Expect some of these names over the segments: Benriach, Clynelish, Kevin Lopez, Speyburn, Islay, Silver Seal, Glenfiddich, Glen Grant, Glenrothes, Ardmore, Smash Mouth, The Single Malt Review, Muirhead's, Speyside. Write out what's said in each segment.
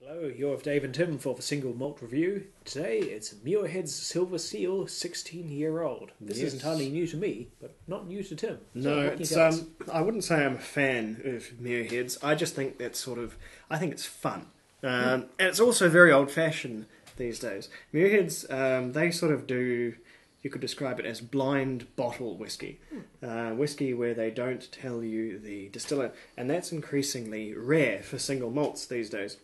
Hello, you're of Dave and Tim for The Single Malt Review. Today it's Muirhead's Silver Seal 16-year-old. This is entirely new to me, but not new to Tim. No, it's, I wouldn't say I'm a fan of Muirhead's. I just think that's sort of... I think it's fun. And it's also very old-fashioned these days. Muirhead's, they sort of do... You could describe it as blind bottle whiskey. Whiskey where they don't tell you the distiller. And that's increasingly rare for single malts these days.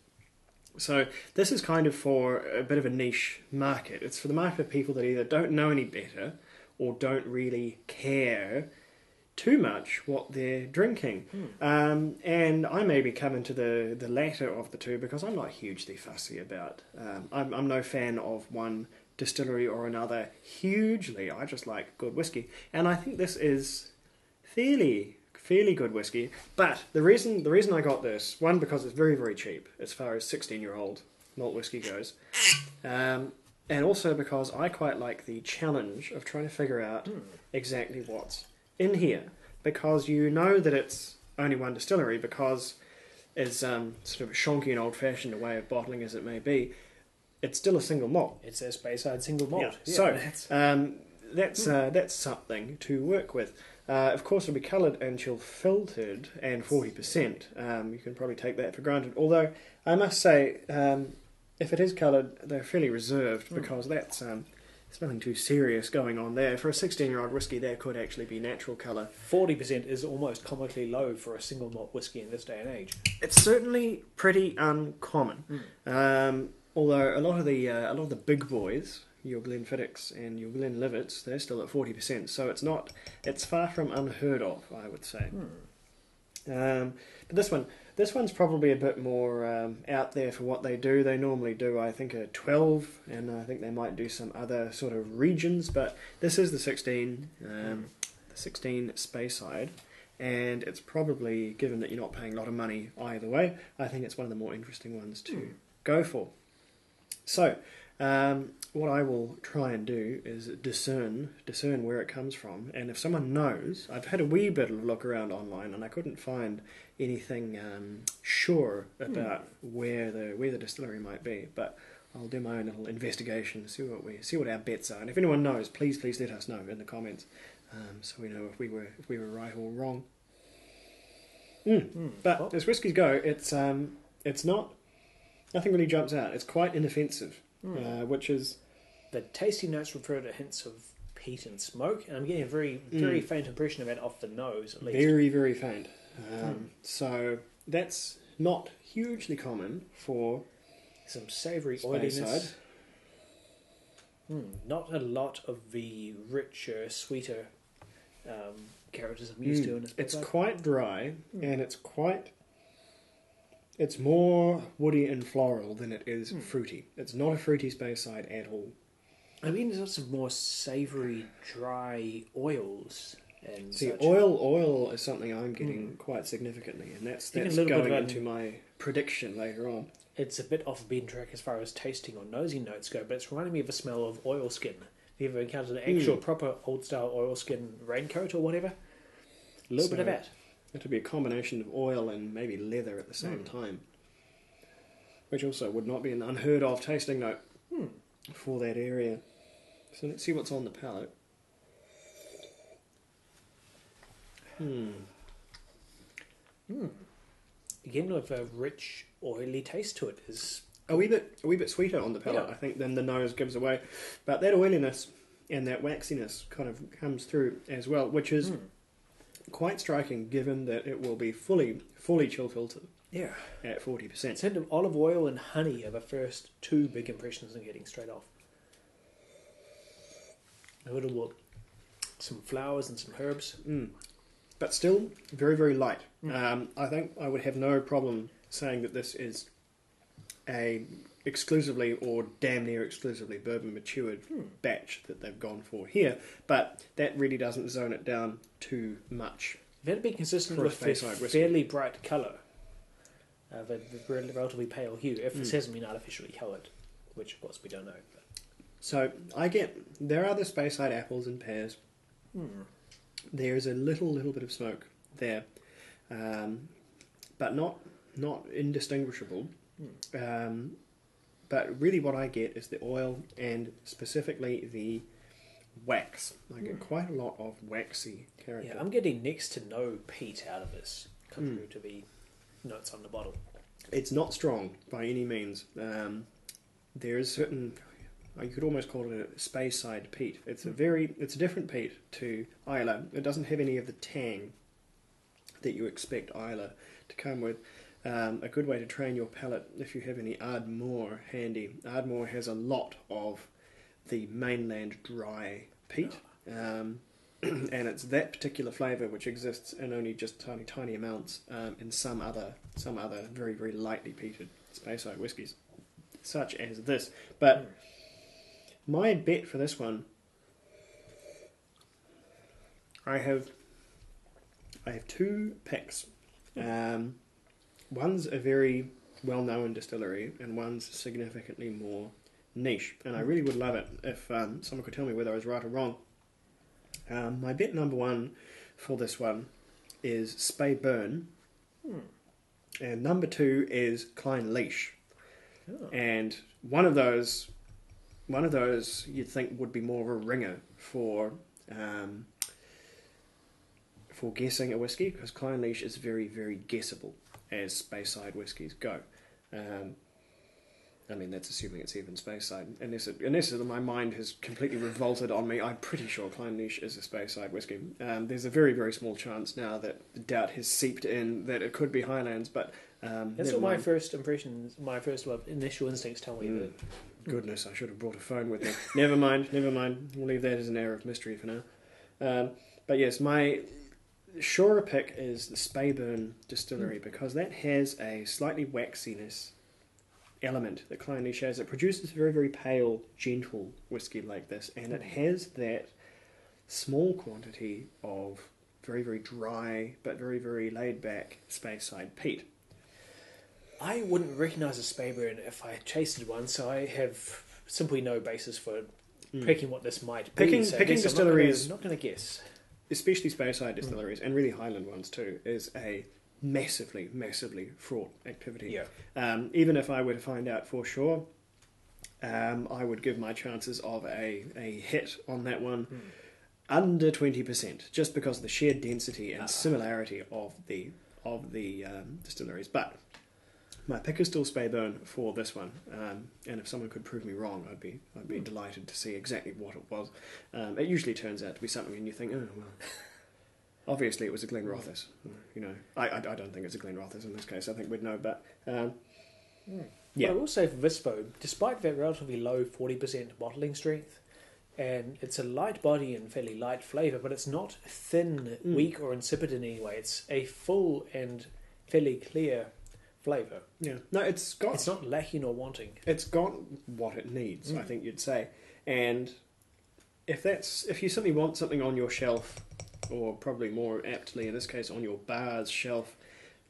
So this is kind of for a bit of a niche market. It's for the market of people that either don't know any better or don't really care too much what they're drinking. And I maybe come into the latter of the two because I'm not hugely fussy about... I'm no fan of one distillery or another hugely. I just like good whiskey. And I think this is fairly good whiskey, but the reason I got this, one, because it's very, very cheap as far as 16-year-old malt whiskey goes, and also because I quite like the challenge of trying to figure out exactly what's in here, because you know that it's only one distillery, because as sort of shonky and old-fashioned a way of bottling as it may be, it's still a single malt. It's a Speyside single malt. Yeah. So that's something to work with. Of course, it'll be coloured and chill filtered and 40%. You can probably take that for granted. Although, I must say, if it is coloured, they're fairly reserved because that's there's nothing too serious going on there. For a 16-year-old whiskey, there could actually be natural colour. 40% is almost comically low for a single malt whiskey in this day and age. It's certainly pretty uncommon. Although a lot of the big boys, your Glenfiddichs and your Glenlivets, they're still at 40%, so it's far from unheard of, I would say. But this one's probably a bit more out there for what they do. They normally do, I think, a 12, and I think they might do some other sort of regions, but this is the 16 Speyside, and it's probably, given that you're not paying a lot of money either way, I think it's one of the more interesting ones to go for. So, what I will try and do is discern where it comes from, and if someone knows, I've had a wee bit of a look around online, and I couldn't find anything sure about where the distillery might be. But I'll do my own little investigation, see what our bets are, and if anyone knows, please let us know in the comments, so we know if we were right or wrong. But as whiskies go, it's nothing really jumps out. It's quite inoffensive. Which is... The tasty notes refer to hints of peat and smoke, and I'm getting a very, very faint impression of that off the nose, at least. Very, very faint. So that's not hugely common for... Some savoury oiliness. Not a lot of the richer, sweeter characters I'm used to in this. It's quite dry, and it's quite... It's more woody and floral than it is fruity. It's not a fruity Speyside at all. I mean, there's lots of more savoury, dry oils. And see, oil is something I'm getting quite significantly, and that's going into my prediction later on. It's a bit off the beaten track as far as tasting or nosy notes go, but it's reminding me of the smell of oilskin. Have you ever encountered an actual proper old-style oilskin raincoat or whatever? A little bit of that. It'd be a combination of oil and maybe leather at the same time, which also would not be an unheard of tasting note for that area. So let's see what's on the palate. Again, with a rich, oily taste to it is a wee bit sweeter on the palate, I think, than the nose gives away. But that oiliness and that waxiness kind of comes through as well, which is. Quite striking, given that it will be fully chill filtered. Yeah, at 40%. It's hint of olive oil and honey are the first two big impressions I'm getting straight off. A little look, some flowers and some herbs, but still very, very light. I think I would have no problem saying that this is a exclusively or damn near exclusively bourbon matured batch that they've gone for here, but that really doesn't zone it down too much. That'd be consistent with a fairly bright colour, the relatively pale hue, if this hasn't been artificially coloured, which of course we don't know. But. So I get there are the Speyside apples and pears. There is a little bit of smoke there, but not indistinguishable But really what I get is the oil and specifically the wax. I get quite a lot of waxy character. Yeah, I'm getting next to no peat out of this compared to the notes on the bottle. It's not strong by any means. There is certain, you could almost call it a Speyside peat. It's a different peat to Islay. It doesn't have any of the tang that you expect Islay to come with. A good way to train your palate, if you have any Ardmore handy. Ardmore has a lot of the mainland dry peat, and it's that particular flavour which exists in only just tiny amounts in some other very lightly peated Speyside whiskies, such as this. But my bet for this one, I have two picks. One's a very well-known distillery, and one's significantly more niche. And I really would love it if someone could tell me whether I was right or wrong. My bet number one for this one is Speyburn, and number two is Clynelish. Oh. And one of those you'd think would be more of a ringer for guessing a whiskey, because Clynelish is very, very guessable as Speyside whiskies go. I mean, that's assuming it's even Speyside. Unless my mind has completely revolted on me, I'm pretty sure Clynelish is a Speyside whiskey. There's a very, very small chance now that the doubt has seeped in that it could be Highlands, but... that's what my first impressions, initial instincts tell me. That. Goodness, I should have brought a phone with me. Never mind. We'll leave that as an air of mystery for now. But yes, my surer pick is the Speyburn Distillery, because that has a slightly waxiness element that Clynelish has. It produces very, very pale, gentle whiskey like this, and it has that small quantity of very, very dry but very, very laid-back Speyside peat. I wouldn't recognise a Speyburn if I tasted one, so I have simply no basis for picking what this might be. Picking distilleries, I'm not going to guess. Especially Speyside distilleries, and really Highland ones too, is a massively, massively fraught activity. Yeah. Even if I were to find out for sure, I would give my chances of a hit on that one under 20%, just because of the sheer density and similarity of the distilleries. But my pick is still Speyburn for this one, and if someone could prove me wrong, I'd be delighted to see exactly what it was. It usually turns out to be something, and you think, oh well. Obviously, it was a Glenrothes. You know, I don't think it's a Glenrothes in this case. I think we'd know, but yeah. But I will say for this though, despite that relatively low 40% bottling strength, and it's a light body and fairly light flavour, but it's not thin, weak, or insipid in any way. It's a full and fairly clear flavour. Yeah, no, it's not lacking or wanting. It's got what it needs, I think you'd say. And if you simply want something on your shelf, or probably more aptly in this case on your bar's shelf,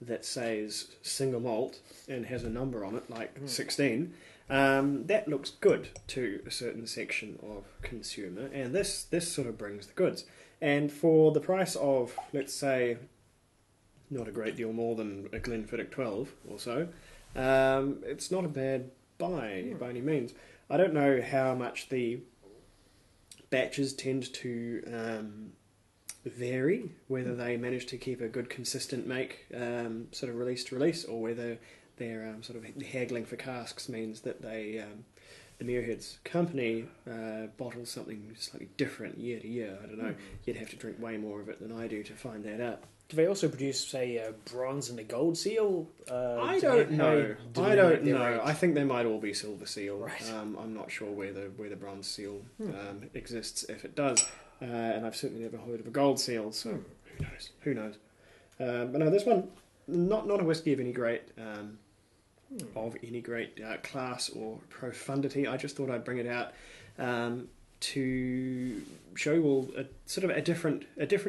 that says single malt and has a number on it like 16, that looks good to a certain section of consumer, and this sort of brings the goods. And for the price of, let's say, not a great deal more than a Glenfiddich 12 or so, it's not a bad buy by any means. I don't know how much the batches tend to vary, whether they manage to keep a good consistent make sort of release to release, or whether their sort of haggling for casks means that they the Muirhead's company bottles something slightly different year to year. I don't know, you'd have to drink way more of it than I do to find that out. Do they also produce, say, a bronze and a gold seal? I don't know. I think they might all be silver seal. Right. I'm not sure where the bronze seal exists, if it does. And I've certainly never heard of a gold seal, so who knows. But no, this one, not a whiskey of any great class or profundity. I just thought I'd bring it out to show you all a different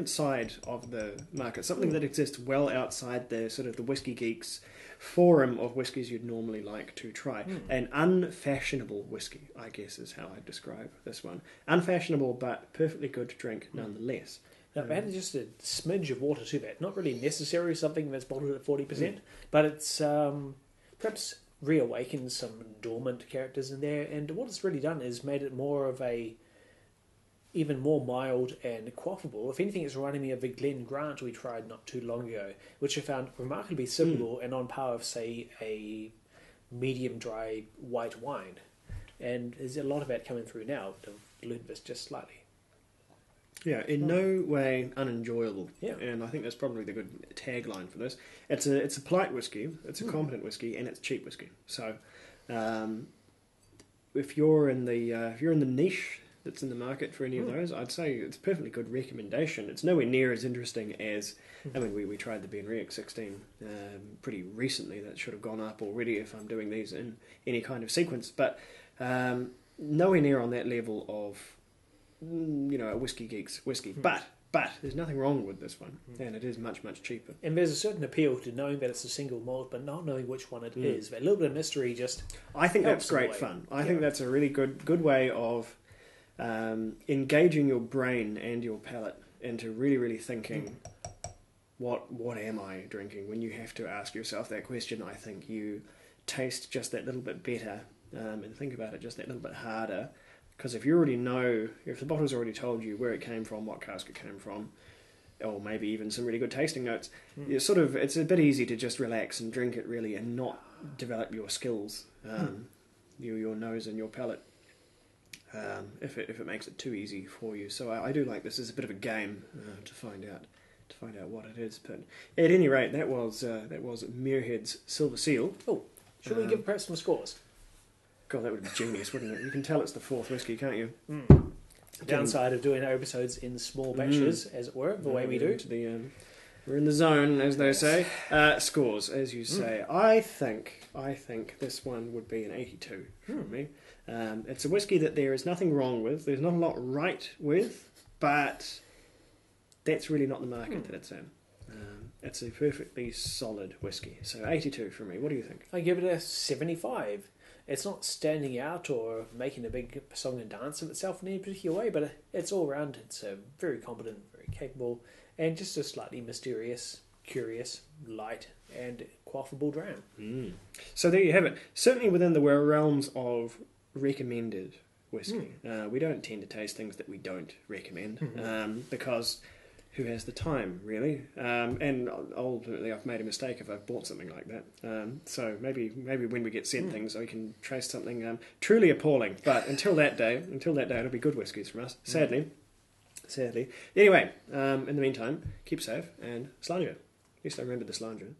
side of the market, something that exists well outside the sort of the whiskey geeks forum of whiskies you'd normally like to try. An unfashionable whiskey, I guess, is how I describe this one. Unfashionable, but perfectly good to drink nonetheless. Now, I've added just a smidge of water to that. Not really necessary, something that's bottled at 40%, but it's perhaps reawakened some dormant characters in there, and what it's really done is made it more of a even more mild and quaffable. If anything, it's reminding me of the Glen Grant we tried not too long ago, which I found remarkably similar and on par with, say, a medium dry white wine. And there's a lot of that coming through now. I've learned this just slightly. Yeah, in no way unenjoyable. Yeah. And I think that's probably the good tagline for this. It's a polite whiskey, it's a competent whiskey, and it's cheap whiskey. So, if you're in the niche that's in the market for any of those, I'd say it's a perfectly good recommendation. It's nowhere near as interesting as, I mean, we tried the Benriach 16 pretty recently. That should have gone up already if I'm doing these in any kind of sequence. But nowhere near on that level of, you know, a whiskey geek's whiskey. But there's nothing wrong with this one, and it is much, much cheaper. And there's a certain appeal to knowing that it's a single malt, but not knowing which one it is. But a little bit of mystery just I think that's great fun. I think that's a really good way of engaging your brain and your palate into really, really thinking, what am I drinking? When you have to ask yourself that question, I think you taste just that little bit better and think about it just that little bit harder. Because if you already know, if the bottle's already told you where it came from, what cask it came from, or maybe even some really good tasting notes, it's a bit easy to just relax and drink it really and not develop your skills, your nose and your palate, if it makes it too easy for you. So I do like this as a bit of a game to find out what it is. But at any rate, that was Muirhead's Silver Seal. Oh, should we give perhaps some scores? God, that would be genius, wouldn't it? You can tell it's the fourth whiskey, can't you? The downside of doing our episodes in small batches, as it were, the way we do. We're in the zone, as they say. Scores, as you say. I think this one would be an 82 from me. It's a whiskey that there is nothing wrong with. There's not a lot right with, but that's really not the market that it's in. It's a perfectly solid whiskey. So 82 from me. What do you think? I give it a 75. It's not standing out or making a big song and dance of itself in any particular way, but it's all round. It's a very competent, very capable, and just a slightly mysterious, curious, light, and quaffable dram. So there you have it. Certainly within the realms of recommended whiskey. We don't tend to taste things that we don't recommend, because who has the time, really? And ultimately, I've made a mistake if I've bought something like that. So maybe when we get sent things, we can trace something truly appalling. But until that day, it'll be good whiskies from us. Sadly. Anyway, in the meantime, keep safe and sláinte. At least I remember the sláinte.